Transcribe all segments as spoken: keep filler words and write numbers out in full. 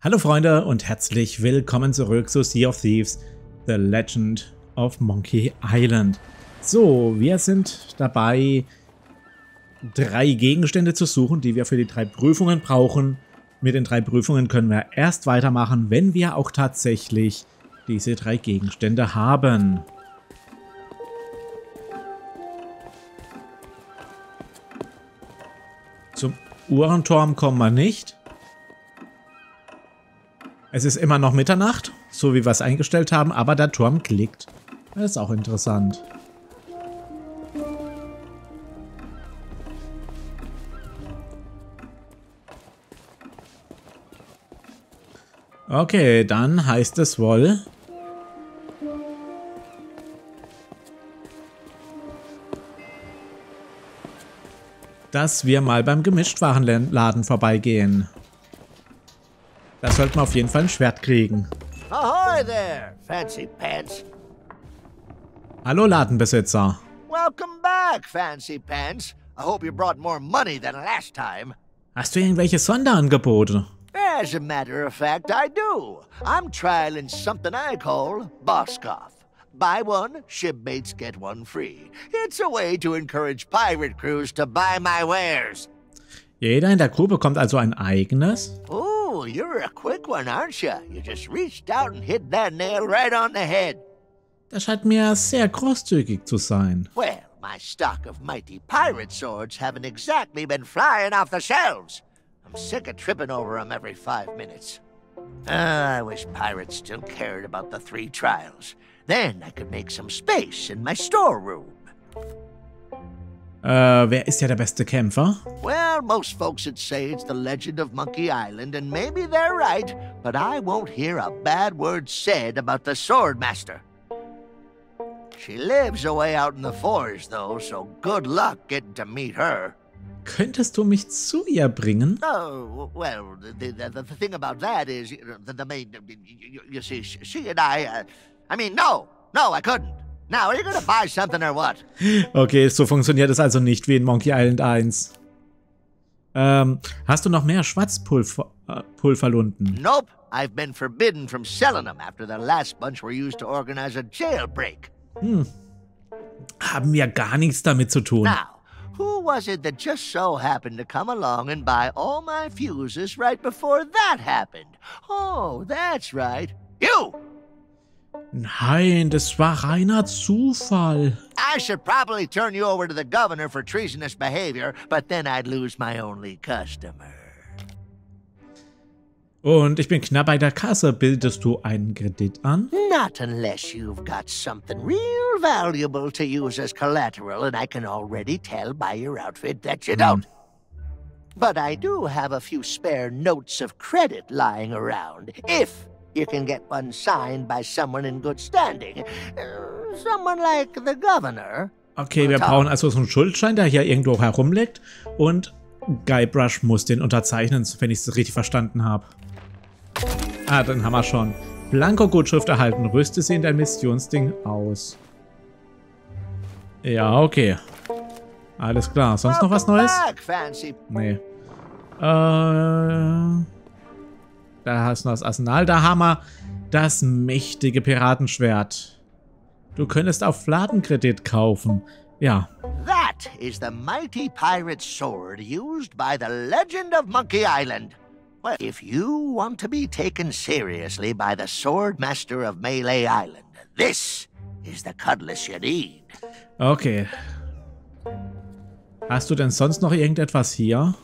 Hallo Freunde und herzlich willkommen zurück zu Sea of Thieves, The Legend of Monkey Island. So, wir sind dabei, drei Gegenstände zu suchen, die wir für die drei Prüfungen brauchen. Mit den drei Prüfungen können wir erst weitermachen, wenn wir auch tatsächlich diese drei Gegenstände haben. Zum Uhrenturm kommen wir nicht. Es ist immer noch Mitternacht, so wie wir es eingestellt haben, aber der Turm klickt. Das ist auch interessant. Okay, dann heißt es wohl... dass wir mal beim Gemischtwarenladen vorbeigehen. Da sollten wir auf jeden Fall ein Schwert kriegen. Ahoy there, fancy pants. Hallo Ladenbesitzer. Welcome back, fancy pants. I hope you brought more money than last time. Hast du irgendwelche Sonderangebote? As a matter of fact, I do. I'm trialing something I call Boskoff. Buy one, shipmates get one free. It's a way to encourage pirate crews to buy my wares. Jeder in der Crew bekommt also ein eigenes. Oh. Oh, you're a quick one, aren't you? You just reached out and hit that nail right on the head. Das scheint mir sehr großzügig zu sein. Well, my stock of mighty pirate swords haven't exactly been flying off the shelves. I'm sick of tripping over them every five minutes. Ah, I wish pirates still cared about the three trials. Then I could make some space in my storeroom. Äh, wer ist ja der beste Kämpfer? Well, most folks would say it's the Legend of Monkey Island, and maybe they're right, but I won't hear a bad word said about the Swordmaster. She lives away out in the forest, though, so good luck getting to meet her. Könntest du mich zu ihr bringen? Oh, well, the, the, the thing about that is, the, the main, you, you see, she and I, uh, I mean, no, no, I couldn't. Now, are you gonna buy something or what? Okay, so funktioniert es also nicht wie in Monkey Island eins. Ähm, hast du noch mehr Schwarzpulver äh, Pulverlunden? Nope, I've been forbidden from selling them after the last bunch were used to organize a jailbreak. Hm. Haben wir gar nichts damit zu tun. Now, who was it that just so happened to come along and buy all my fuses right before that happened? Oh, that's right. You! Nein, das war reiner Zufall. I should probably turn you over to the governor for treasonous behavior, but then I'd lose my only customer. Und ich bin knapp bei der Kasse. Bildest du einen Kredit an? Not unless you've got something real valuable to use as collateral, and I can already tell by your outfit that you don't. Hm. But I do have a few spare notes of credit lying around, if... you can get one signed by someone in good standing. Uh, someone like the governor. Okay, wir brauchen also so einen Schuldschein, der hier irgendwo herumliegt. Und Guybrush muss den unterzeichnen, wenn ich es richtig verstanden habe. Ah, dann haben wir schon. Blanko-Gutschrift erhalten. Rüste sie in dein Missionsding aus. Ja, okay. Alles klar. Sonst noch was Neues? Nee. Äh... Da hast du das Arsenal. Da haben wir das mächtige Piratenschwert. Du könntest auf Ladenkredit kaufen. Ja. That is the mighty pirate sword used by the Legend of Monkey Island. Well, if you want to be taken seriously by the Swordmaster of Mêlée Island, this is the cutlass you need. Okay. Hast du denn sonst noch irgendetwas hier?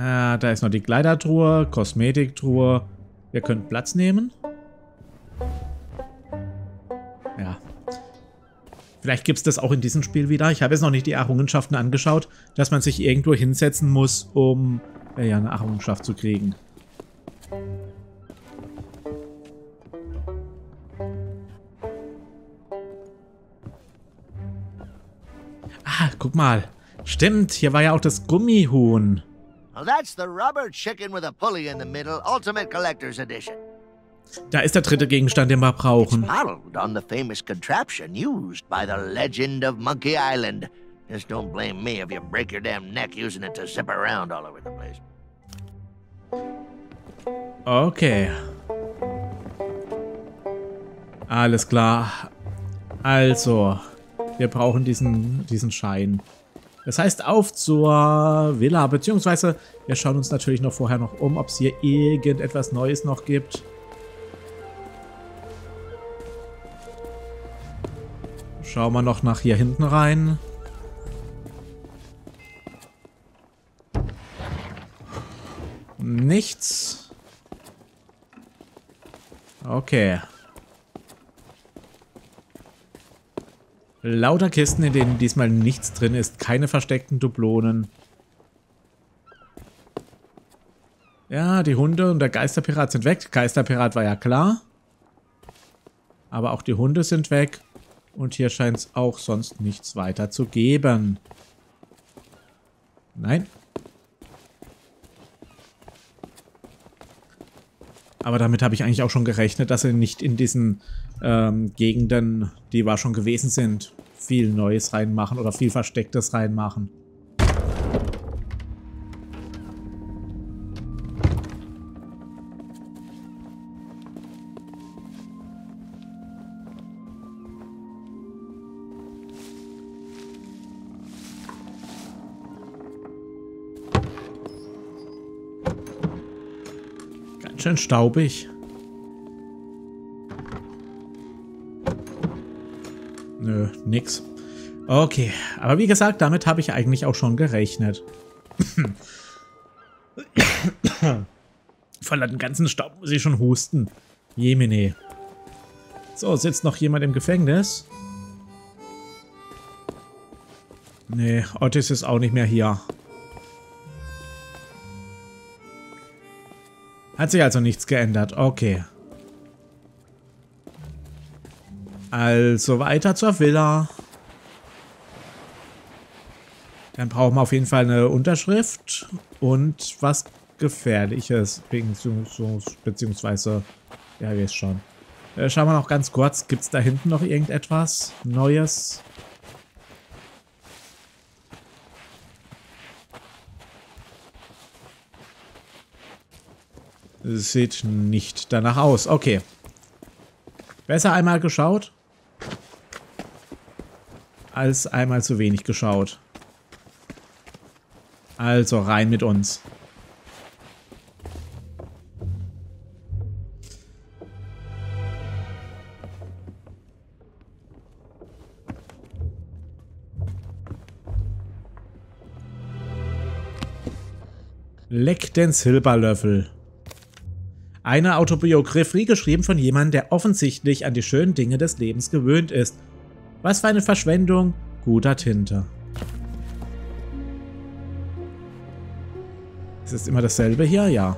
Ah, da ist noch die Kleidertruhe, Kosmetiktruhe. Wir können Platz nehmen. Ja. Vielleicht gibt es das auch in diesem Spiel wieder. Ich habe jetzt noch nicht die Errungenschaften angeschaut, dass man sich irgendwo hinsetzen muss, um äh, ja, eine Errungenschaft zu kriegen. Ah, guck mal. Stimmt, hier war ja auch das Gummihuhn. That's the rubber chicken with a pulley in the middle, ultimate collector's edition. Da ist der dritte Gegenstand, den wir brauchen. It's modeled on the famous contraption used by the Legend of Monkey Island. Just don't blame me if you break your damn neck using it to zip around all over the place. Okay. Alles klar. Also, wir brauchen diesen, diesen Schein. Das heißt, auf zur Villa, beziehungsweise wir schauen uns natürlich noch vorher noch um, ob es hier irgendetwas Neues noch gibt. Schauen wir noch nach hier hinten rein. Nichts. Okay. Lauter Kisten, in denen diesmal nichts drin ist. Keine versteckten Dublonen. Ja, die Hunde und der Geisterpirat sind weg. Geisterpirat war ja klar. Aber auch die Hunde sind weg. Und hier scheint es auch sonst nichts weiter zu geben. Nein. Aber damit habe ich eigentlich auch schon gerechnet, dass sie nicht in diesen ähm, Gegenden, die wir schon gewesen sind, viel Neues reinmachen oder viel Verstecktes reinmachen. Schön staubig. Nö, nix. Okay, aber wie gesagt, damit habe ich eigentlich auch schon gerechnet. Von dem ganzen Staub muss ich schon husten. Jemine. So, sitzt noch jemand im Gefängnis? Nee, Otis ist auch nicht mehr hier. Hat sich also nichts geändert. Okay. Also weiter zur Villa. Dann brauchen wir auf jeden Fall eine Unterschrift und was Gefährliches. Beziehungsweise, ja, ihr wisst schon. Schauen wir noch ganz kurz. Gibt es da hinten noch irgendetwas Neues? Sieht nicht danach aus. Okay. Besser einmal geschaut, als einmal zu wenig geschaut. Also rein mit uns. Leck den Silberlöffel. Eine Autobiografie geschrieben von jemandem, der offensichtlich an die schönen Dinge des Lebens gewöhnt ist. Was für eine Verschwendung guter Tinte. Ist es immer dasselbe hier? Ja.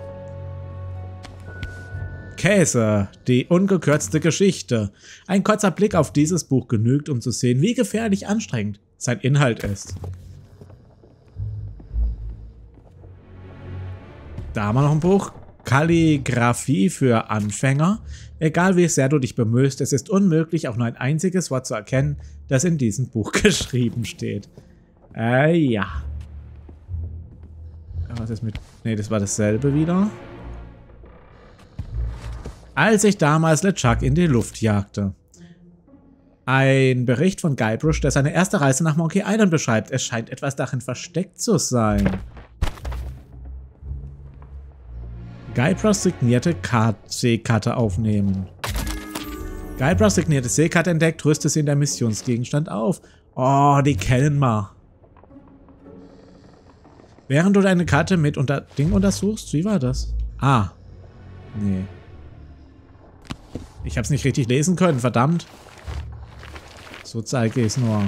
Käse, die ungekürzte Geschichte. Ein kurzer Blick auf dieses Buch genügt, um zu sehen, wie gefährlich anstrengend sein Inhalt ist. Da haben wir noch ein Buch. Kalligraphie für Anfänger. Egal wie sehr du dich bemühst, es ist unmöglich, auch nur ein einziges Wort zu erkennen, das in diesem Buch geschrieben steht. Äh, ja. Was ist mit... Ne, das war dasselbe wieder. Als ich damals LeChuck in die Luft jagte. Ein Bericht von Guybrush, der seine erste Reise nach Monkey Island beschreibt. Es scheint etwas darin versteckt zu sein. Guybrush signierte Seekarte aufnehmen. Guybrush signierte Seekarte entdeckt, rüstet sie in der Missionsgegenstand auf. Oh, die kennen wir. Während du deine Karte mit unter Ding untersuchst, wie war das? Ah. Nee. Ich hab's nicht richtig lesen können, verdammt. So zeige ich's nur.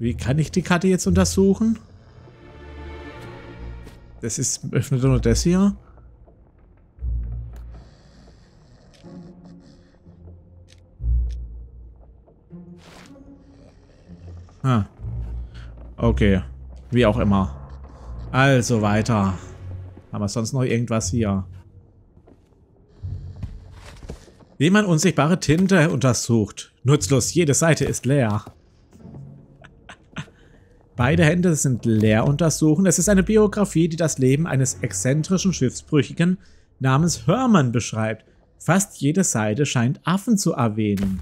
Wie kann ich die Karte jetzt untersuchen? Das ist... öffnet nur das hier. Ah. Okay. Wie auch immer. Also weiter. Haben wir sonst noch irgendwas hier? wie man unsichtbare Tinte untersucht. Nutzlos, jede Seite ist leer. Beide Hände sind leer untersuchen. Es ist eine Biografie, die das Leben eines exzentrischen Schiffsbrüchigen namens Hermann beschreibt. Fast jede Seite scheint Affen zu erwähnen.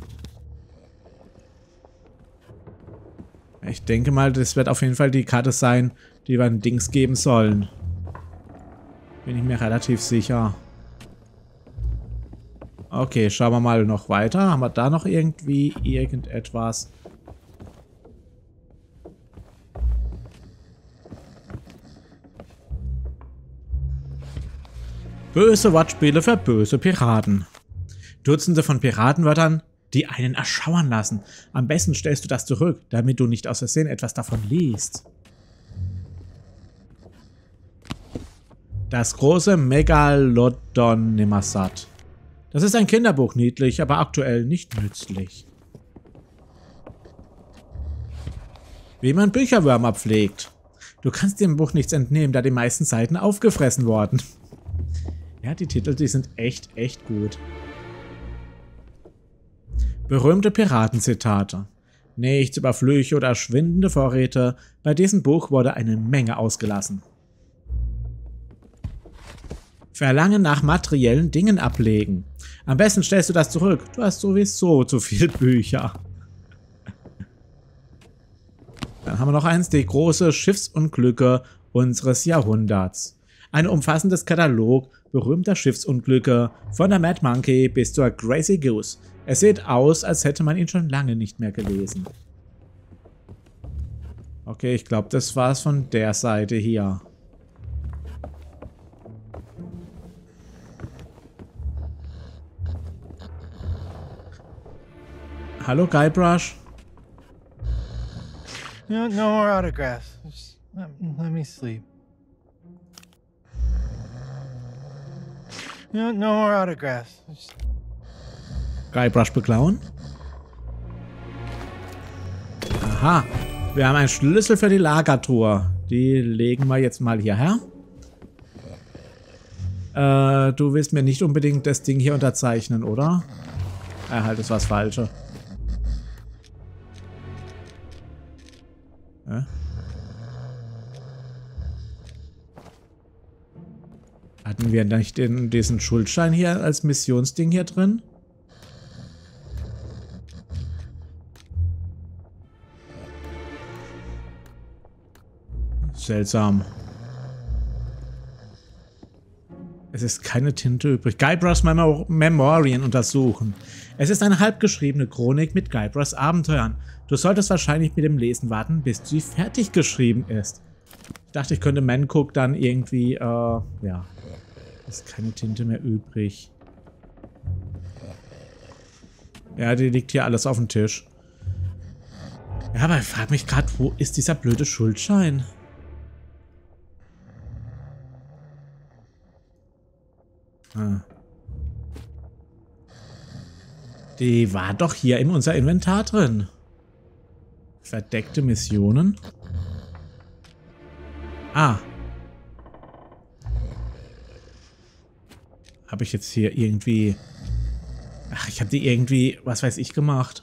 Ich denke mal, das wird auf jeden Fall die Karte sein, die wir den Dings geben sollen. Bin ich mir relativ sicher. Okay, schauen wir mal noch weiter. Haben wir da noch irgendwie irgendetwas? Böse Wortspiele für böse Piraten. Dutzende von Piratenwörtern, die einen erschauern lassen. Am besten stellst du das zurück, damit du nicht aus Versehen etwas davon liest. Das große Megalodon Nimmersatt. Das ist ein Kinderbuch, niedlich, aber aktuell nicht nützlich. Wie man Bücherwürmer pflegt. Du kannst dem Buch nichts entnehmen, da die meisten Seiten aufgefressen wurden. Ja, die Titel, die sind echt, echt gut. Berühmte Piratenzitate. Nichts über Flüche oder schwindende Vorräte. Bei diesem Buch wurde eine Menge ausgelassen. Verlangen nach materiellen Dingen ablegen. Am besten stellst du das zurück. Du hast sowieso zu viele Bücher. Dann haben wir noch eins, die große Schiffsunglücke unseres Jahrhunderts. Ein umfassendes Katalog berühmter Schiffsunglücke, von der Mad Monkey bis zur Crazy Goose. Es sieht aus, als hätte man ihn schon lange nicht mehr gelesen. Okay, ich glaube, das war's von der Seite hier. Hallo, Guybrush. No, no more autographs. Just let, let me sleep. No, no more autographs. Just... Guybrush beklauen? Aha, wir haben einen Schlüssel für die Lagertruhe. Die legen wir jetzt mal hierher. Äh, du willst mir nicht unbedingt das Ding hier unterzeichnen, oder? Ah, halt, das war's Falsche. Äh? Hatten wir nicht in diesen Schuldschein hier als Missionsding hier drin? Seltsam. Es ist keine Tinte übrig. Guybrush Memo Memorien untersuchen. Es ist eine halbgeschriebene Chronik mit Guybrushs Abenteuern. Du solltest wahrscheinlich mit dem Lesen warten, bis sie fertig geschrieben ist. Ich dachte, ich könnte Mancook dann irgendwie, äh, ja. Ist keine Tinte mehr übrig. Ja, die liegt hier alles auf dem Tisch. Ja, aber ich frage mich gerade, wo ist dieser blöde Schuldschein? Ah. Die war doch hier in unser Inventar drin. Verdeckte Missionen. Ah. Habe ich jetzt hier irgendwie... Ach, ich habe die irgendwie, was weiß ich, gemacht.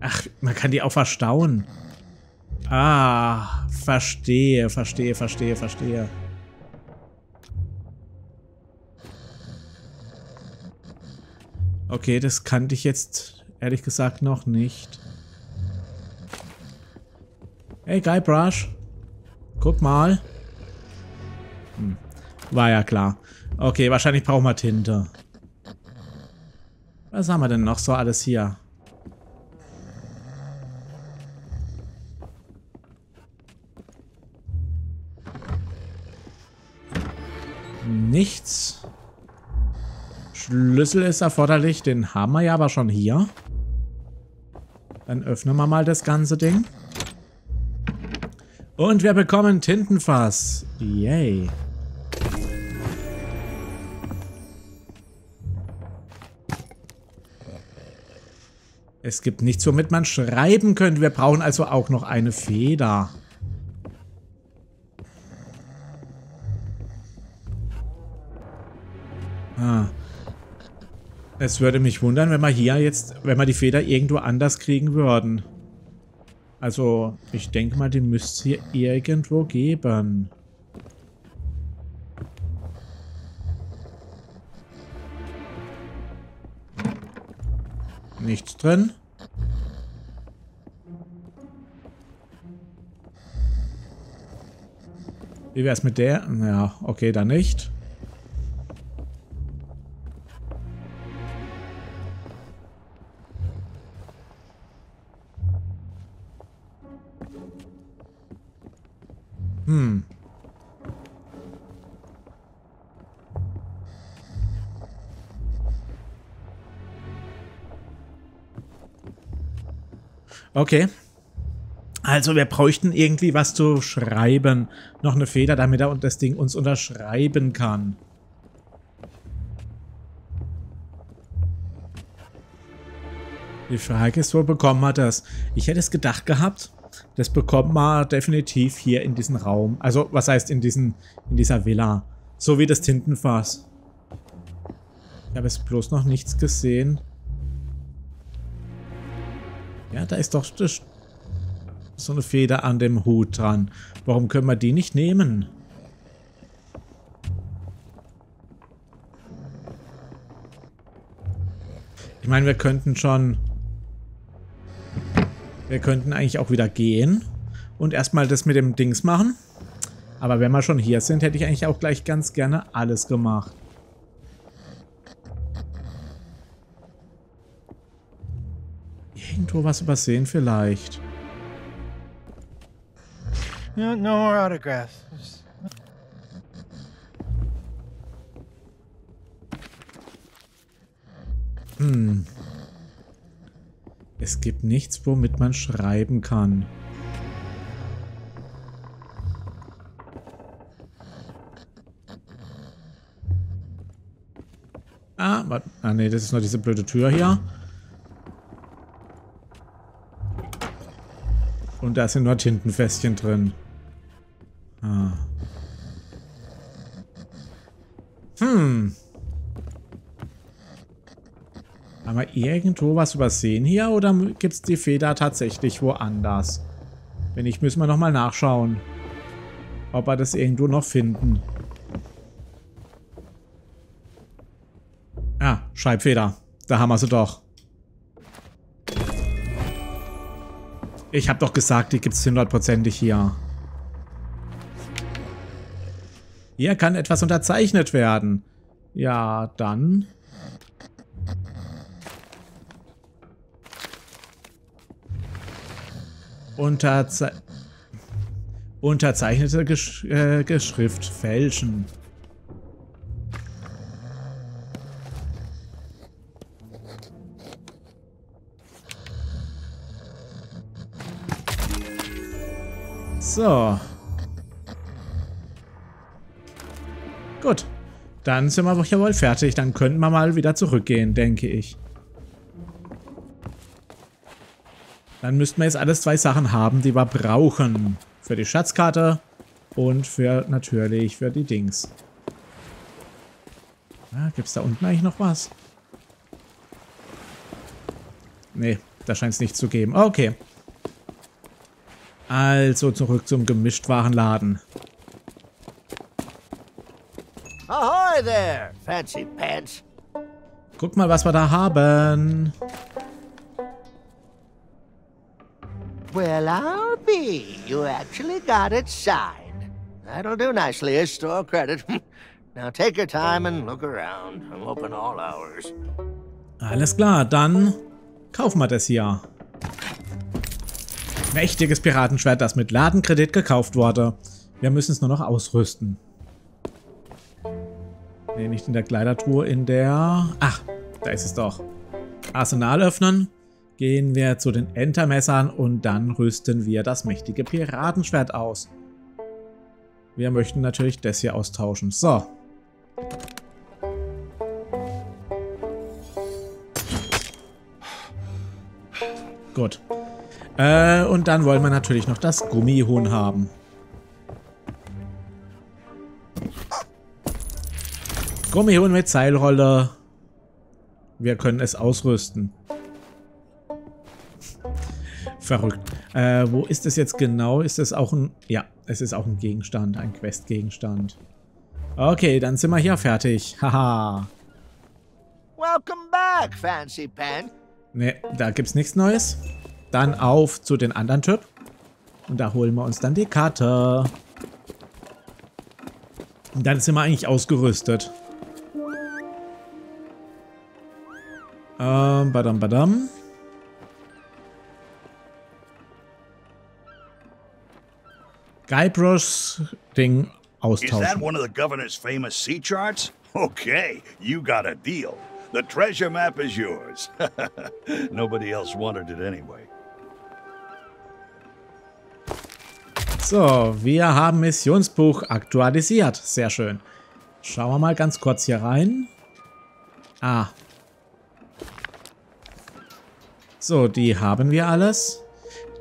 Ach, man kann die auch verstauen. Ah, verstehe, verstehe, verstehe, verstehe. Okay, das kannte ich jetzt ehrlich gesagt noch nicht. Hey, Guybrush. Guck mal. Hm. War ja klar. Okay, wahrscheinlich brauchen wir Tinte. Was haben wir denn noch so alles hier? Nichts. Schlüssel ist erforderlich, den haben wir ja aber schon hier. Dann öffnen wir mal das ganze Ding. Und wir bekommen Tintenfass. Yay. Es gibt nichts, womit man schreiben könnte. Wir brauchen also auch noch eine Feder. Es würde mich wundern, wenn wir hier jetzt, wenn wir die Feder irgendwo anders kriegen würden. Also, ich denke mal, die müsste es hier irgendwo geben. Nichts drin. Wie wäre es mit der? Ja, okay, dann nicht. Hm. Okay. Also wir bräuchten irgendwie was zu schreiben. Noch eine Feder, damit er das Ding uns unterschreiben kann. Die Frage ist, wo bekommen wir das? Ich hätte es gedacht gehabt, das bekommt man definitiv hier in diesem Raum. Also, was heißt in, diesen, in dieser Villa? So wie das Tintenfass. Ich habe jetzt bloß noch nichts gesehen. Ja, da ist doch das... So eine Feder an dem Hut dran. Warum können wir die nicht nehmen? Ich meine, wir könnten schon... Wir könnten eigentlich auch wieder gehen und erstmal das mit dem Dings machen. Aber wenn wir schon hier sind, hätte ich eigentlich auch gleich ganz gerne alles gemacht. Irgendwo was übersehen vielleicht. No, no more autographs. Hm. Es gibt nichts, womit man schreiben kann. Ah, warte. Ah, nee, das ist nur diese blöde Tür hier. Und da sind nur Tintenfässchen drin. Ah. Hm. Haben wir irgendwo was übersehen hier oder gibt es die Feder tatsächlich woanders? Wenn nicht, müssen wir nochmal nachschauen, ob wir das irgendwo noch finden. Ah, Schreibfeder. Da haben wir sie doch. Ich habe doch gesagt, die gibt es hundertprozentig hier. Hier kann etwas unterzeichnet werden. Ja, dann. Unterze Unterzeichnete Gesch äh, Geschrift fälschen. So. Gut, dann sind wir ja wohl fertig. Dann könnten wir mal wieder zurückgehen, denke ich. Dann müssten wir jetzt alles zwei Sachen haben, die wir brauchen. Für die Schatzkarte und für natürlich für die Dings. Ah, gibt es da unten eigentlich noch was? Nee, da scheint es nichts zu geben. Okay. Also zurück zum Gemischtwarenladen. Ahoy there, fancy pants. Guck mal, was wir da haben. Well, I'll be. You actually got it signed. That'll do nicely as store credit. Now take your time and look around. I'm open all hours. Alles klar, dann kaufen wir das hier. Mächtiges Piratenschwert, das mit Ladenkredit gekauft wurde. Wir müssen es nur noch ausrüsten. Nee, nicht in der Kleidertruhe, in der... Ach, da ist es doch. Arsenal öffnen. Gehen wir zu den Entermessern und dann rüsten wir das mächtige Piratenschwert aus. Wir möchten natürlich das hier austauschen. So. Gut. Äh, und dann wollen wir natürlich noch das Gummihuhn haben. Gummihuhn mit Seilrolle. Wir können es ausrüsten. Verrückt. Äh, wo ist das jetzt genau? Ist das auch ein... Ja, es ist auch ein Gegenstand, ein Questgegenstand. Okay, dann sind wir hier fertig. Haha. Welcome back, Fancy Pen. Ne, da gibt's nichts Neues. Dann auf zu den anderen Typ. Und da holen wir uns dann die Karte. Und dann sind wir eigentlich ausgerüstet. Ähm, badam, badam. Guybrush Ding austauschen. Is that one of the governor's famous sea charts? Okay, you got a deal. The treasure map is yours. Nobody else wanted it anyway. So, wir haben Missionsbuch aktualisiert. Sehr schön. Schauen wir mal ganz kurz hier rein. Ah. So, die haben wir alles.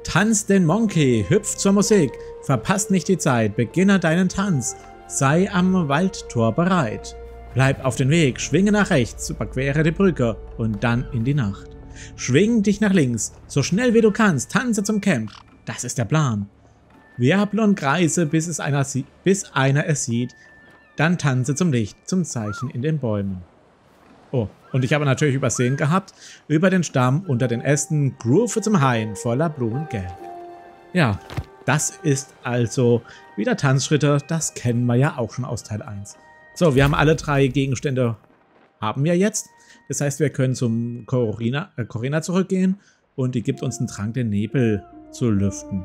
Tanz den Monkey, hüpf zur Musik. Verpasst nicht die Zeit, beginne deinen Tanz. Sei am Waldtor bereit. Bleib auf den Weg, schwinge nach rechts, überquere die Brücke und dann in die Nacht. Schwing dich nach links, so schnell wie du kannst, tanze zum Camp. Das ist der Plan. Wirbel und kreise, bis, es einer sie bis einer es sieht, dann tanze zum Licht, zum Zeichen in den Bäumen. Oh, und ich habe natürlich übersehen gehabt, über den Stamm, unter den Ästen, groove zum Hain, voller Blumengelb. Ja, das ist also wieder Tanzschritte, das kennen wir ja auch schon aus Teil eins. So, wir haben alle drei Gegenstände, haben wir jetzt. Das heißt, wir können zum Corinna, äh, Corinna zurückgehen und die gibt uns einen Trank, den Nebel zu lüften.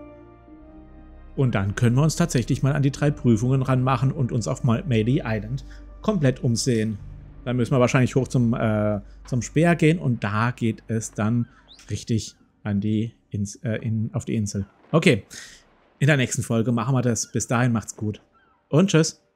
Und dann können wir uns tatsächlich mal an die drei Prüfungen ranmachen und uns auf Mêlée Island komplett umsehen. Dann müssen wir wahrscheinlich hoch zum, äh, zum Speer gehen und da geht es dann richtig an die Ins äh, in, auf die Insel. Okay, in der nächsten Folge machen wir das. Bis dahin macht's gut und tschüss.